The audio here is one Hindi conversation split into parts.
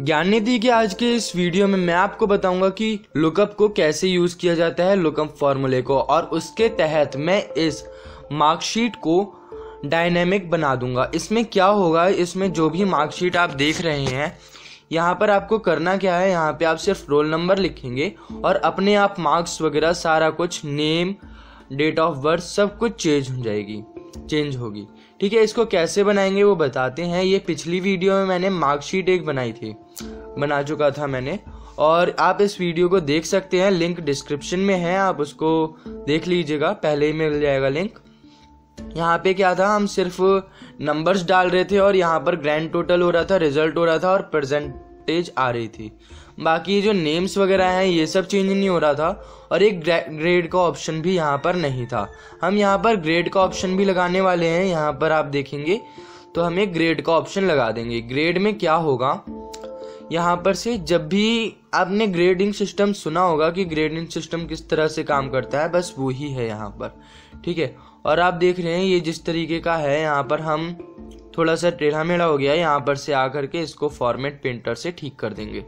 ज्ञाननिधि के आज के इस वीडियो में मैं आपको बताऊंगा कि लुकअप को कैसे यूज किया जाता है, लुकअप फॉर्मूले को, और उसके तहत मैं इस मार्कशीट को डायनेमिक बना दूंगा। इसमें क्या होगा, इसमें जो भी मार्कशीट आप देख रहे हैं, यहाँ पर आपको करना क्या है, यहाँ पे आप सिर्फ रोल नंबर लिखेंगे और अपने आप मार्क्स वगैरह सारा कुछ, नेम, डेट ऑफ बर्थ, सब कुछ चेंज होगी। ठीक है, इसको कैसे बनाएंगे वो बताते हैं। ये पिछली वीडियो में मैंने मार्कशीट एक बनाई थी, बना चुका था मैंने, और आप इस वीडियो को देख सकते हैं, लिंक डिस्क्रिप्शन में है, आप उसको देख लीजिएगा, पहले ही मिल जाएगा लिंक। यहाँ पे क्या था, हम सिर्फ नंबर्स डाल रहे थे और यहाँ पर ग्रैंड टोटल हो रहा था, रिजल्ट हो रहा था और परसेंटेज आ रही थी। बाकी जो नेम्स वगैरह हैं ये सब चेंज नहीं हो रहा था, और एक ग्रेड का ऑप्शन भी यहाँ पर नहीं था। हम यहाँ पर ग्रेड का ऑप्शन भी लगाने वाले हैं, यहाँ पर आप देखेंगे तो हमें ग्रेड का ऑप्शन लगा देंगे। ग्रेड में क्या होगा, यहाँ पर से जब भी आपने ग्रेडिंग सिस्टम सुना होगा कि ग्रेडिंग सिस्टम किस तरह से काम करता है, बस वो ही है यहाँ पर। ठीक है, और आप देख रहे हैं ये जिस तरीके का है, यहाँ पर हम थोड़ा सा टेढ़ा मेढ़ा हो गया है, यहाँ पर से आकर के इसको फॉर्मेट पेंटर से ठीक कर देंगे।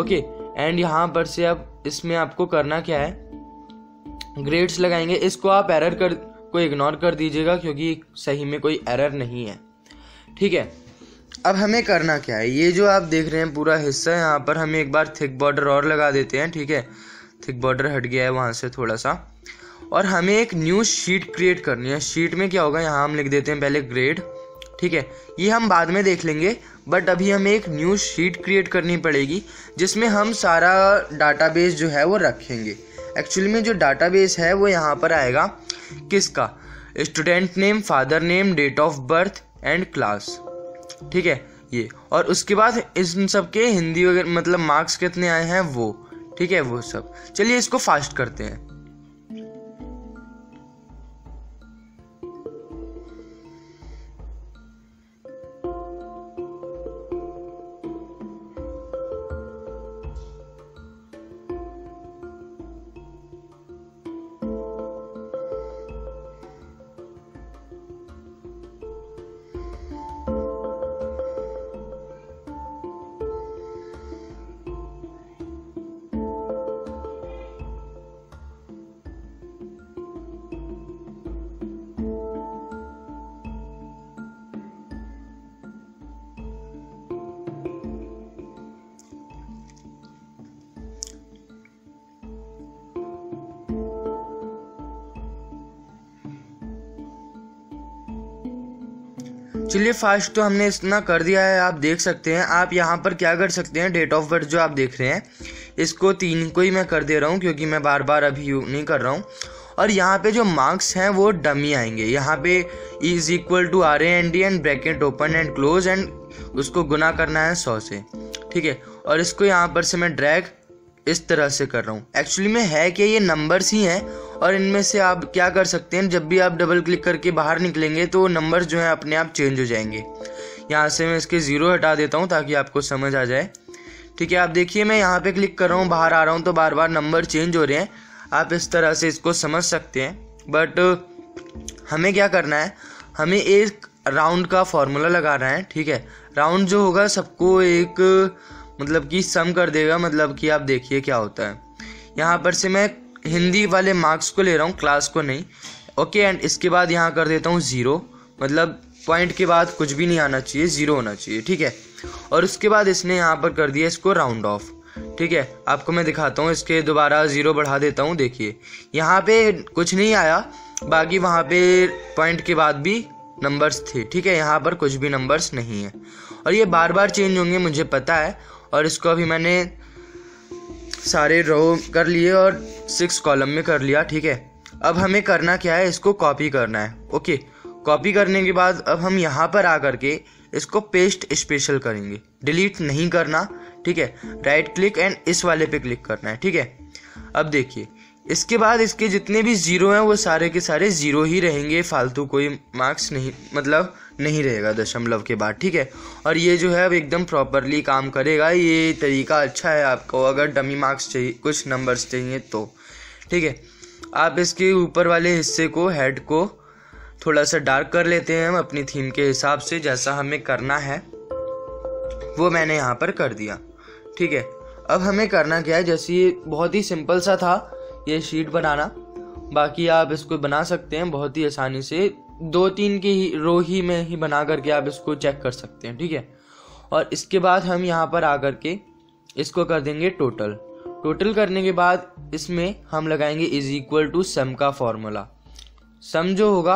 ओके, एंड यहाँ पर से अब इसमें आपको करना क्या है, ग्रेड्स लगाएंगे। इसको आप एरर को इग्नोर कर दीजिएगा क्योंकि सही में कोई एरर नहीं है। ठीक है, अब हमें करना क्या है, ये जो आप देख रहे हैं पूरा हिस्सा, यहाँ पर हमें एक बार थिक बॉर्डर और लगा देते हैं। ठीक है, थिक बॉर्डर हट गया है वहाँ से थोड़ा सा, और हमें एक न्यू शीट क्रिएट करनी है। शीट में क्या होगा, यहाँ हम लिख देते हैं पहले ग्रेड। ठीक है, ये हम बाद में देख लेंगे, बट अभी हमें एक न्यू शीट क्रिएट करनी पड़ेगी जिसमें हम सारा डाटाबेस जो है वो रखेंगे। एक्चुअली में जो डाटाबेस है वो यहाँ पर आएगा, किसका, student name, father name, date of birth and class. ठीक है, ये, और उसके बाद इन सब के हिंदी वगैरह मतलब मार्क्स कितने आए हैं वो, ठीक है, वो सब। चलिए इसको फास्ट करते हैं। चलिए, फास्ट तो हमने इतना कर दिया है, आप देख सकते हैं। आप यहाँ पर क्या कर सकते हैं, डेट ऑफ बर्थ जो आप देख रहे हैं, इसको 3 को ही मैं कर दे रहा हूँ क्योंकि मैं बार बार अभी यूज नहीं कर रहा हूँ। और यहाँ पे जो मार्क्स हैं वो डमी आएंगे। यहाँ पे is equal to RAND and bracket open and close, and उसको गुना करना है 100 से। ठीक है, और इसको यहाँ पर से मैं ड्रैग इस तरह से कर रहा हूँ। एक्चुअली में है कि ये नंबर्स ही हैं, और इनमें से आप क्या कर सकते हैं, जब भी आप डबल क्लिक करके बाहर निकलेंगे तो नंबर्स जो हैं अपने आप चेंज हो जाएंगे। यहाँ से मैं इसके 0 हटा देता हूँ ताकि आपको समझ आ जाए। ठीक है, आप देखिए मैं यहाँ पे क्लिक कर रहा हूँ, बाहर आ रहा हूँ तो बार बार नंबर चेंज हो रहे हैं। आप इस तरह से इसको समझ सकते हैं, बट हमें क्या करना है, हमें एक राउंड का फॉर्मूला लगाना है। ठीक है, राउंड जो होगा सबको एक मतलब कि सम कर देगा। मतलब कि आप देखिए क्या होता है, यहाँ पर से मैं हिंदी वाले मार्क्स को ले रहा हूँ, क्लास को नहीं। ओके, एंड इसके बाद यहाँ कर देता हूँ 0, मतलब पॉइंट के बाद कुछ भी नहीं आना चाहिए, 0 होना चाहिए। ठीक है, और उसके बाद इसने यहाँ पर कर दिया इसको राउंड ऑफ। ठीक है, आपको मैं दिखाता हूँ, इसके दोबारा 0 बढ़ा देता हूँ। देखिए यहाँ पे कुछ नहीं आया, बाकी वहाँ पे पॉइंट के बाद भी नंबर्स थे। ठीक है, यहाँ पर कुछ भी नंबर्स नहीं है, और ये बार बार चेंज होंगे, मुझे पता है। और इसको अभी मैंने सारे रो कर लिए और 6 कॉलम में कर लिया। ठीक है, अब हमें करना क्या है, इसको कॉपी करना है। ओके, कॉपी करने के बाद अब हम यहाँ पर आ करके इसको पेस्ट स्पेशल करेंगे, डिलीट नहीं करना। ठीक है, राइट क्लिक एंड इस वाले पे क्लिक करना है। ठीक है, अब देखिए इसके बाद इसके जितने भी 0 हैं वो सारे के सारे 0 ही रहेंगे, फालतू कोई मार्क्स नहीं, मतलब नहीं रहेगा दशमलव के बाद। ठीक है, और ये जो है अब एकदम प्रॉपरली काम करेगा। ये तरीका अच्छा है आपको अगर डमी मार्क्स चाहिए, कुछ नंबर्स चाहिए तो। ठीक है, आप इसके ऊपर वाले हिस्से को, हेड को थोड़ा सा डार्क कर लेते हैं हम अपनी थीम के हिसाब से, जैसा हमें करना है। वो मैंने यहाँ पर कर दिया। ठीक है, अब हमें करना क्या है, जैसे ये बहुत ही सिंपल सा था ये शीट बनाना, बाकी आप इसको बना सकते हैं बहुत ही आसानी से, 2-3 की रो ही में ही बना करके आप इसको चेक कर सकते हैं। ठीक है, और इसके बाद हम यहाँ पर आ करके इसको कर देंगे टोटल। टोटल करने के बाद इसमें हम लगाएंगे इज इक्वल टू सम का फॉर्मूला। सम जो होगा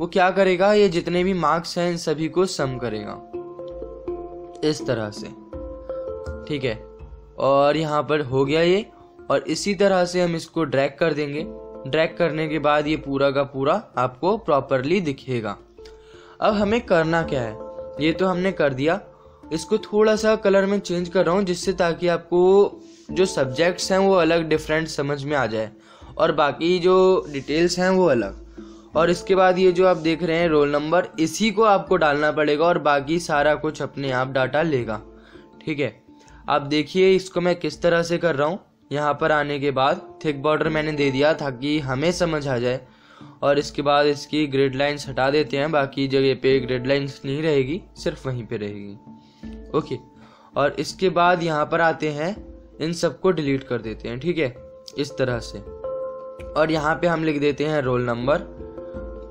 वो क्या करेगा, ये जितने भी मार्क्स हैं इन सभी को सम करेगा इस तरह से। ठीक है, और यहाँ पर हो गया ये, और इसी तरह से हम इसको ड्रैग कर देंगे। ड्रैग करने के बाद ये पूरा का पूरा आपको प्रॉपरली दिखेगा। अब हमें करना क्या है, ये तो हमने कर दिया, इसको थोड़ा सा कलर में चेंज कर रहा हूँ जिससे ताकि आपको जो सब्जेक्ट्स हैं वो अलग डिफरेंट समझ में आ जाए और बाकी जो डिटेल्स हैं वो अलग। और इसके बाद ये जो आप देख रहे हैं रोल नंबर, इसी को आपको डालना पड़ेगा और बाकी सारा कुछ अपने आप डाटा लेगा। ठीक है, आप देखिए इसको मैं किस तरह से कर रहा हूँ। यहाँ पर आने के बाद थिक बॉर्डर मैंने दे दिया ताकि हमें समझ आ जाए, और इसके बाद इसकी ग्रिड लाइन्स हटा देते हैं, बाकी जगह पे ग्रिड लाइन्स नहीं रहेगी, सिर्फ वहीं पे रहेगी। ओके, और इसके बाद यहाँ पर आते हैं, इन सबको डिलीट कर देते हैं। ठीक है, इस तरह से, और यहाँ पे हम लिख देते हैं रोल नंबर,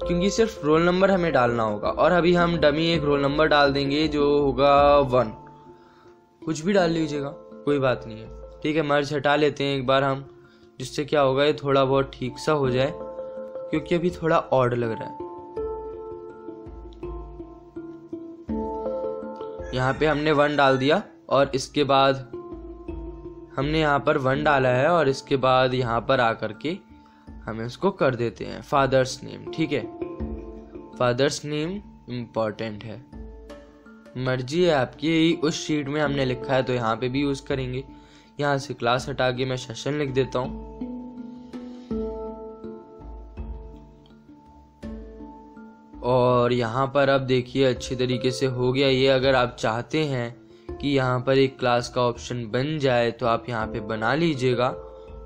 क्योंकि सिर्फ रोल नंबर हमें डालना होगा। और अभी हम डमी एक रोल नंबर डाल देंगे जो होगा 1, कुछ भी डाल लीजिएगा, कोई बात नहीं है। ठीक है, मर्ज हटा लेते हैं एक बार हम, जिससे क्या होगा ये थोड़ा बहुत ठीक सा हो जाए, क्योंकि अभी थोड़ा ऑड लग रहा है। यहाँ पे हमने 1 डाल दिया, और इसके बाद हमने यहाँ पर 1 डाला है, और इसके बाद यहाँ पर आकर के हम इसको कर देते हैं फादर्स नेम। ठीक है, फादर्स नेम इम्पॉर्टेंट है, मर्जी है आपकी, उस शीट में हमने लिखा है तो यहाँ पे भी यूज करेंगे। यहाँ से क्लास हटा के मैं सेशन लिख देता हूँ। और यहाँ पर आप देखिए अच्छे तरीके से हो गया ये। अगर आप चाहते हैं कि यहाँ पर एक क्लास का ऑप्शन बन जाए तो आप यहाँ पे बना लीजिएगा,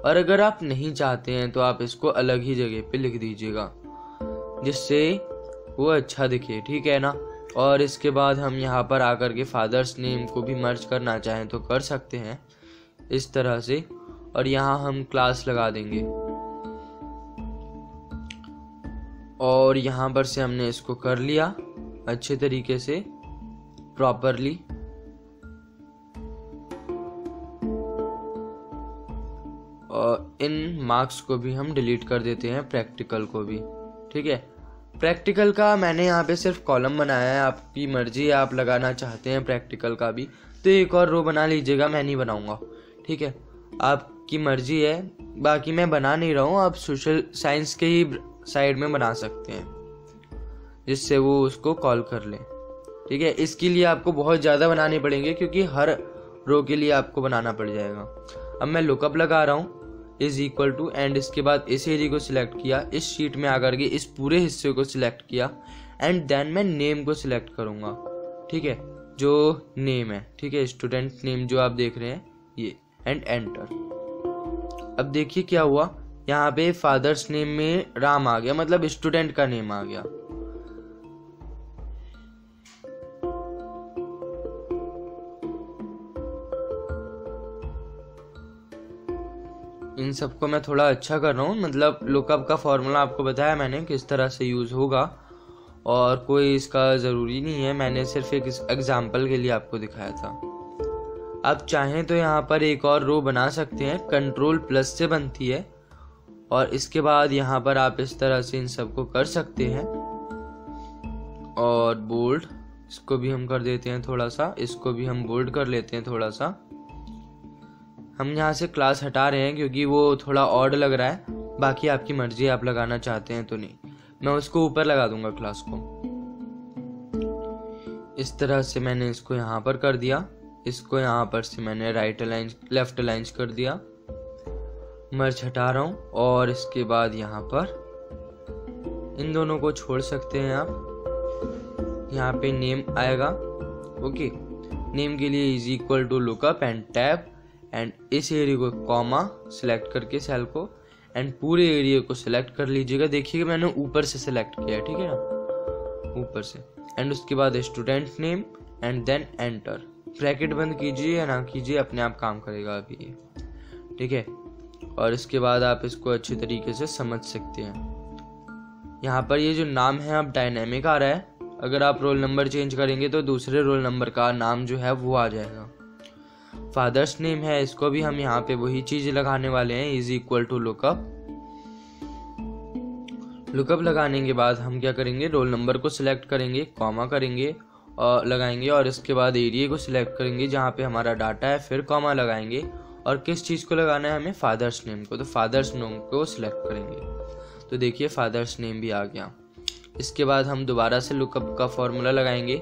और अगर आप नहीं चाहते हैं तो आप इसको अलग ही जगह पे लिख दीजिएगा जिससे वो अच्छा दिखे। ठीक है ना, और इसके बाद हम यहाँ पर आकर के फादर्स नेम को भी मर्ज करना चाहें तो कर सकते हैं इस तरह से, और यहाँ हम क्लास लगा देंगे, और यहाँ पर से हमने इसको कर लिया अच्छे तरीके से प्रॉपरली। और इन मार्क्स को भी हम डिलीट कर देते हैं, प्रैक्टिकल को भी। ठीक है, प्रैक्टिकल का मैंने यहाँ पे सिर्फ कॉलम बनाया है, आपकी मर्जी है आप लगाना चाहते हैं प्रैक्टिकल का भी तो एक और रो बना लीजिएगा, मैं नहीं बनाऊंगा। ठीक है, आपकी मर्जी है, बाकी मैं बना नहीं रहा हूँ, आप सोशल साइंस के ही साइड में बना सकते हैं जिससे वो उसको कॉल कर लें। ठीक है, इसके लिए आपको बहुत ज़्यादा बनाने पड़ेंगे क्योंकि हर रो के लिए आपको बनाना पड़ जाएगा। अब मैं लुकअप लगा रहा हूँ इज इक्वल टू, एंड इसके बाद इस एरिया को सिलेक्ट किया, इस शीट में आकर के इस पूरे हिस्से को सिलेक्ट किया, एंड देन मैं नेम को सिलेक्ट करूँगा। ठीक है, जो नेम है, ठीक है, स्टूडेंट नेम जो आप देख रहे हैं ये, एंड एंटर। अब देखिए क्या हुआ, यहाँ पे फादर्स नेम में राम आ गया, मतलब स्टूडेंट का नेम आ गया। इन सबको मैं थोड़ा अच्छा कर रहा हूँ, मतलब लुकअप का फॉर्मूला आपको बताया मैंने किस तरह से यूज होगा, और कोई इसका ज़रूरी नहीं है, मैंने सिर्फ एक एग्जाम्पल के लिए आपको दिखाया था। आप चाहें तो यहाँ पर एक और रो बना सकते हैं, कंट्रोल+ से बनती है, और इसके बाद यहाँ पर आप इस तरह से इन सबको कर सकते हैं। और बोल्ड इसको भी हम कर देते हैं थोड़ा सा, इसको भी हम बोल्ड कर लेते हैं थोड़ा सा। हम यहाँ से क्लास हटा रहे हैं क्योंकि वो थोड़ा ऑड लग रहा है, बाकी आपकी मर्जी है आप लगाना चाहते हैं तो नहीं, मैं उसको ऊपर लगा दूंगा क्लास को। इस तरह से मैंने इसको यहाँ पर कर दिया, इसको यहाँ पर से मैंने राइट अलाइन लेफ्ट अलाइन कर दिया, मर्ज हटा रहा हूँ। और इसके बाद यहाँ पर इन दोनों को छोड़ सकते हैं आप, यहाँ पे नेम आएगा। ओके, नेम के लिए is equal to lookup and tab, and इस एरिया को कॉमा सिलेक्ट करके सेल को, एंड पूरे एरिया को सिलेक्ट कर लीजिएगा। देखिएगा मैंने ऊपर से सिलेक्ट किया है, ठीक है ना, ऊपर से, एंड उसके बाद student name and then enter. Bracket बंद कीजिए या ना कीजिए, अपने आप काम करेगा अभी ये, ठीक है। और इसके बाद आप इसको अच्छे तरीके से समझ सकते हैं। यहाँ पर ये जो नाम है अब डायनेमिक आ रहा है, अगर आप रोल नंबर चेंज करेंगे तो दूसरे रोल नंबर का नाम जो है वो आ जाएगा। फादर्स नेम है, इसको भी हम यहाँ पे वही चीज़ लगाने वाले हैं, is equal to lookup. Lookup लगाने के बाद हम क्या करेंगे, रोल नंबर को सिलेक्ट करेंगे, कॉमा करेंगे और लगाएंगे, और इसके बाद एरिया को सिलेक्ट करेंगे जहाँ पे हमारा डाटा है, फिर कॉमा लगाएंगे। और किस चीज़ को लगाना है हमें, फादर्स नेम को, तो फादर्स नेम को सिलेक्ट करेंगे। तो देखिए फादर्स नेम भी आ गया। इसके बाद हम दोबारा से लुकअप का फॉर्मूला लगाएंगे,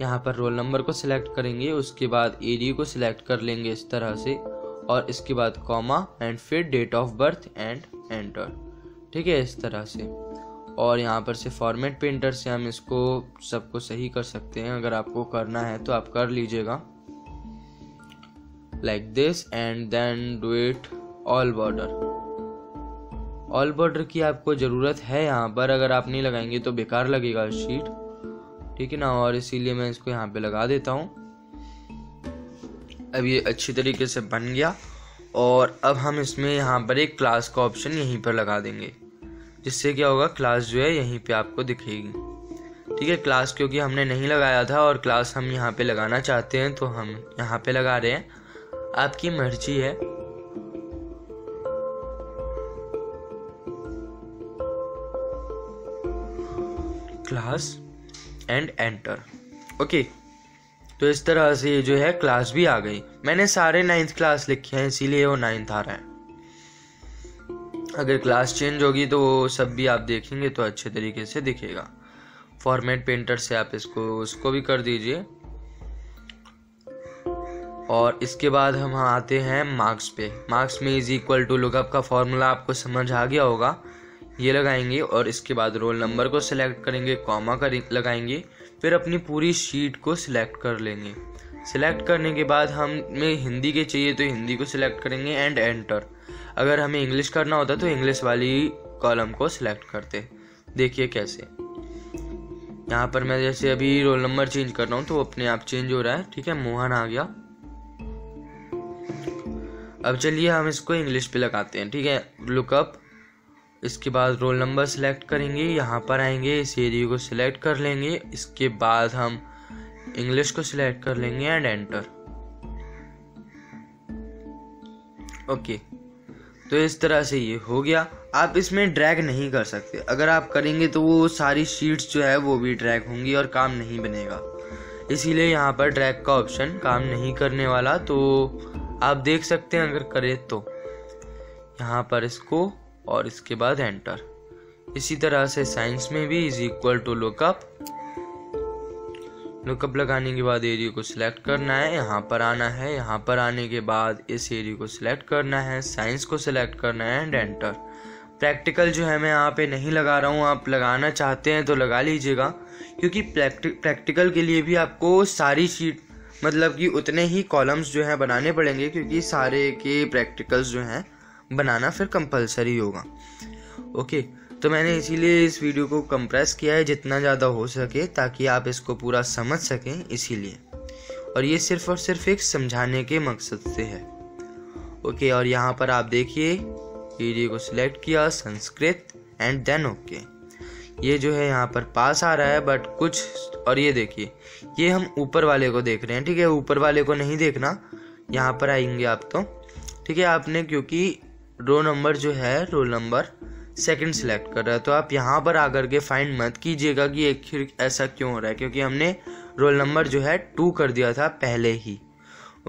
यहाँ पर रोल नंबर को सिलेक्ट करेंगे, उसके बाद एरिया को सिलेक्ट कर लेंगे इस तरह से, और इसके बाद कॉमा एंड फिर date of birth and enter, ठीक है, इस तरह से। और यहाँ पर से फॉर्मेट पेंटर से हम इसको सबको सही कर सकते हैं, अगर आपको करना है तो आप कर लीजिएगा, like this and then do it. All border, all border की आपको ज़रूरत है यहाँ पर, अगर आप नहीं लगाएंगे तो बेकार लगेगा शीट, ठीक है ना, और इसीलिए मैं इसको यहाँ पे लगा देता हूँ। अब ये अच्छी तरीके से बन गया, और अब हम इसमें यहाँ पर एक क्लास का ऑप्शन यहीं पर लगा देंगे, जिससे क्या होगा, क्लास जो है यहीं पे आपको दिखेगी, ठीक है। क्लास क्योंकि हमने नहीं लगाया था और क्लास हम यहाँ पे लगाना चाहते हैं तो हम यहाँ पे लगा रहे हैं, आपकी मर्जी है। Class and enter, okay. तो इस तरह से ये जो है क्लास भी आ गई। मैंने सारे 9th क्लास लिखे हैं इसीलिए वो 9th आ रहा है, अगर क्लास चेंज होगी तो वो सब भी आप देखेंगे तो अच्छे तरीके से दिखेगा। फॉर्मेट पेंटर से आप उसको भी कर दीजिए। और इसके बाद हम आते हैं मार्क्स पे। मार्क्स में इज इक्वल टू लुकअप का फॉर्मूला आपको समझ आ गया होगा, ये लगाएंगे और इसके बाद रोल नंबर को सिलेक्ट करेंगे, कॉमा लगाएंगे, फिर अपनी पूरी शीट को सिलेक्ट कर लेंगे। सिलेक्ट करने के बाद हमें हिंदी के चाहिए तो हिंदी को सिलेक्ट करेंगे एंड एंटर। अगर हमें इंग्लिश करना होता तो इंग्लिश वाली कॉलम को सिलेक्ट करते। देखिए कैसे, यहाँ पर मैं जैसे अभी रोल नंबर चेंज कर रहा हूँ तो वो अपने आप चेंज हो रहा है, ठीक है, मोहन आ गया। अब चलिए हम इसको इंग्लिश पे लगाते हैं, ठीक है, लुकअप। इसके बाद रोल नंबर सिलेक्ट करेंगे, यहाँ पर आएंगे, इस एरिया को सिलेक्ट कर लेंगे, इसके बाद हम इंग्लिश को सिलेक्ट कर लेंगे एंड एंटर, ओके। तो इस तरह से ये हो गया। आप इसमें ड्रैग नहीं कर सकते, अगर आप करेंगे तो वो सारी शीट्स जो है वो भी ड्रैग होंगी और काम नहीं बनेगा, इसीलिए यहाँ पर ड्रैग का ऑप्शन काम नहीं करने वाला। तो आप देख सकते हैं अगर करें तो यहाँ पर इसको, और इसके बाद एंटर। इसी तरह से साइंस में भी is equal to lookup. Lookup लगाने के बाद एरिया को सिलेक्ट करना है, यहाँ पर आना है, यहाँ पर आने के बाद इस एरिया को सिलेक्ट करना है, साइंस को सिलेक्ट करना है एंड एंटर। प्रैक्टिकल जो है मैं यहाँ पे नहीं लगा रहा हूँ, आप लगाना चाहते हैं तो लगा लीजिएगा, क्योंकि प्रैक्टिकल के लिए भी आपको सारी शीट मतलब कि उतने ही कॉलम्स जो हैं बनाने पड़ेंगे, क्योंकि सारे के प्रैक्टिकल्स जो हैं बनाना फिर कंपलसरी होगा, ओके। तो मैंने इसीलिए इस वीडियो को कंप्रेस किया है जितना ज़्यादा हो सके, ताकि आप इसको पूरा समझ सकें, इसीलिए। और ये सिर्फ़ और सिर्फ एक समझाने के मकसद से है, ओके। और यहाँ पर आप देखिए वीडियो को सिलेक्ट किया, संस्कृत एंड देन ओके। ये जो है यहाँ पर पास आ रहा है बट कुछ, और ये देखिए ये हम ऊपर वाले को देख रहे हैं, ठीक है, ऊपर वाले को नहीं देखना, यहाँ पर आएंगे आप तो, ठीक है, आपने क्योंकि रोल नंबर जो है रोल नंबर सेकंड सिलेक्ट कर रहा है, तो आप यहाँ पर आकर के फाइंड मत कीजिएगा कि आखिर ऐसा क्यों हो रहा है, क्योंकि हमने रोल नंबर जो है 2 कर दिया था पहले ही,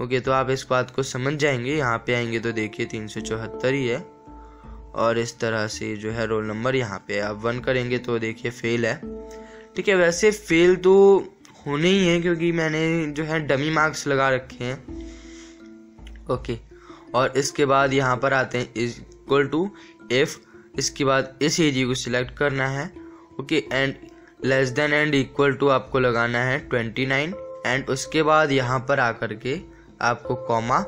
ओके। तो आप इस बात को समझ जाएंगे, यहाँ पे आएंगे तो देखिए 374 ही है, और इस तरह से जो है रोल नंबर यहाँ पे आप 1 करेंगे तो देखिए फेल है, ठीक है। वैसे फेल तो होने ही है क्योंकि मैंने जो है डमी मार्क्स लगा रखे हैं, ओके। और इसके बाद यहाँ पर आते हैं इज इक्वल टू एफ, इसके बाद इस एरिया को सिलेक्ट करना है, okay, and less than and equal to आपको लगाना है 29 एंड उसके बाद यहाँ पर आकर के आपको कॉमा,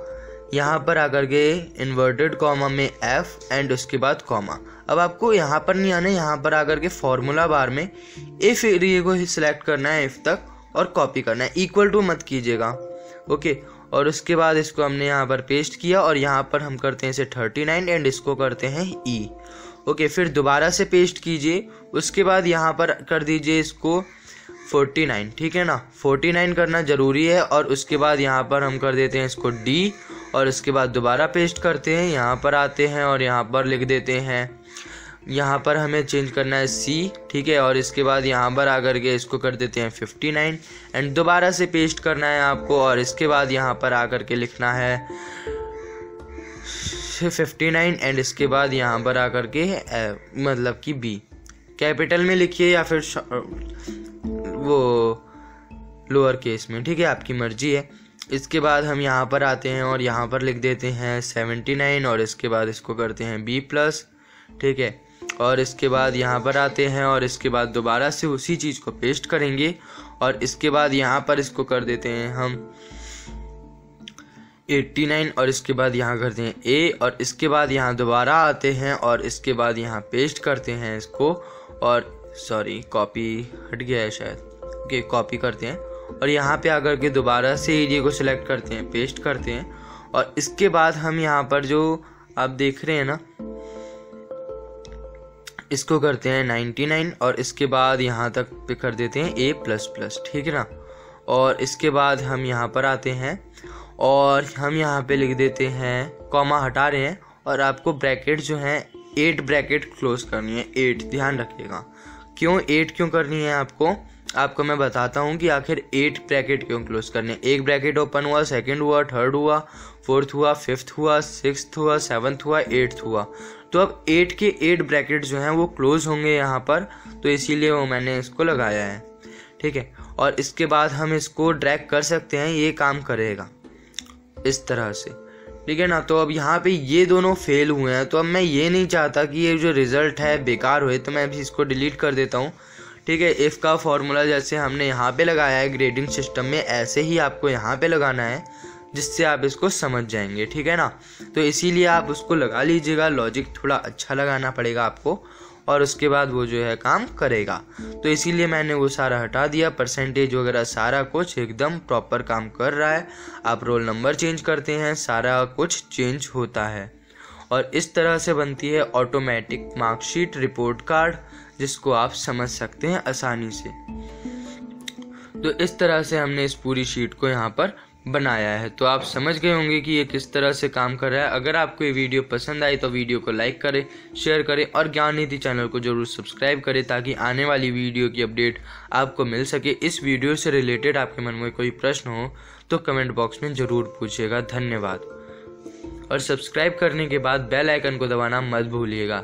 यहाँ पर आकर के इन्वर्टेड कॉमा में एफ एंड उसके बाद कॉमा। अब आपको यहाँ पर नहीं आना है, यहाँ पर आकर के फार्मूला बार में एफ एरिया को सिलेक्ट करना है एफ तक और कॉपी करना है, इक्वल टू मत कीजिएगा, ओके। और उसके बाद इसको हमने यहाँ पर पेस्ट किया और यहाँ पर हम करते हैं इसे 39 एंड इसको करते हैं ई। ओके, फिर दोबारा से पेस्ट कीजिए, उसके बाद यहाँ पर कर दीजिए इसको 49, ठीक है ना, 49 करना ज़रूरी है। और उसके बाद यहाँ पर हम कर देते हैं इसको डी और उसके बाद दोबारा पेस्ट करते हैं, यहाँ पर आते हैं और यहाँ पर लिख देते हैं, यहाँ पर हमें चेंज करना है सी, ठीक है। और इसके बाद यहाँ पर आकर के इसको कर देते हैं 59 एंड दोबारा से पेस्ट करना है आपको। और इसके बाद यहाँ पर आकर के लिखना है 59 एंड इसके बाद यहाँ पर आकर के मतलब कि बी कैपिटल में लिखिए या फिर वो लोअर केस में, ठीक है, आपकी मर्जी है। इसके बाद हम यहाँ पर आते हैं और यहाँ पर लिख देते हैं 79 और इसके बाद इसको करते हैं बी प्लस, ठीक है। और इसके बाद यहाँ पर आते हैं और इसके बाद दोबारा से उसी चीज़ को पेस्ट करेंगे और इसके बाद यहाँ पर इसको कर देते हैं हम 89 और इसके बाद यहाँ करते हैं ए। और इसके बाद यहाँ दोबारा आते हैं और इसके बाद यहाँ पेस्ट करते हैं इसको, और सॉरी कॉपी हट गया है शायद, ओके कॉपी करते हैं और यहाँ पे आकर के दोबारा से एरिया को सिलेक्ट करते हैं, पेस्ट करते हैं। और इसके बाद हम यहाँ पर जो आप देख रहे हैं ना, इसको करते हैं 99 और इसके बाद यहाँ तक पे कर देते हैं ए प्लस प्लस, ठीक है ना। और इसके बाद हम यहाँ पर आते हैं और हम यहाँ पे लिख देते हैं, कॉमा हटा रहे हैं और आपको ब्रैकेट जो है 8 ब्रैकेट क्लोज करनी है, 8 ध्यान रखिएगा। क्यों 8 क्यों करनी है आपको, आपको मैं बताता हूँ कि आखिर 8 ब्रैकेट क्यों क्लोज करने। एक ब्रैकेट ओपन हुआ, सेकंड हुआ, थर्ड हुआ, फोर्थ हुआ, फिफ्थ हुआ, सिक्स्थ हुआ, सेवन्थ हुआ, एट्थ हुआ। तो अब 8 के 8 ब्रैकेट जो हैं वो क्लोज होंगे यहाँ पर, तो इसीलिए वो मैंने इसको लगाया है, ठीक है। और इसके बाद हम इसको ड्रैग कर सकते हैं, ये काम करेगा इस तरह से, ठीक है ना। तो अब यहाँ पे ये दोनों फेल हुए हैं, तो अब मैं ये नहीं चाहता कि ये जो रिज़ल्ट है बेकार होए, तो मैं अभी इसको डिलीट कर देता हूँ, ठीक है। इफ़ का फॉर्मूला जैसे हमने यहाँ पे लगाया है ग्रेडिंग सिस्टम में, ऐसे ही आपको यहाँ पे लगाना है, जिससे आप इसको समझ जाएंगे, ठीक है ना। तो इसीलिए आप उसको लगा लीजिएगा, लॉजिक थोड़ा अच्छा लगाना पड़ेगा आपको, और उसके बाद वो जो है काम करेगा। तो इसीलिए मैंने वो सारा हटा दिया, परसेंटेज वगैरह सारा कुछ एकदम प्रॉपर काम कर रहा है। आप रोल नंबर चेंज करते हैं, सारा कुछ चेंज होता है। और इस तरह से बनती है ऑटोमेटिक मार्कशीट रिपोर्ट कार्ड, जिसको आप समझ सकते हैं आसानी से। तो इस तरह से हमने इस पूरी शीट को यहाँ पर बनाया है। तो आप समझ गए होंगे कि ये किस तरह से काम कर रहा है। अगर आपको ये वीडियो पसंद आई तो वीडियो को लाइक करें, शेयर करें और ज्ञान नीति चैनल को जरूर सब्सक्राइब करें, ताकि आने वाली वीडियो की अपडेट आपको मिल सके। इस वीडियो से रिलेटेड आपके मन में कोई प्रश्न हो तो कमेंट बॉक्स में ज़रूर पूछिएगा। धन्यवाद। और सब्सक्राइब करने के बाद बेल आइकन को दबाना मत भूलिएगा।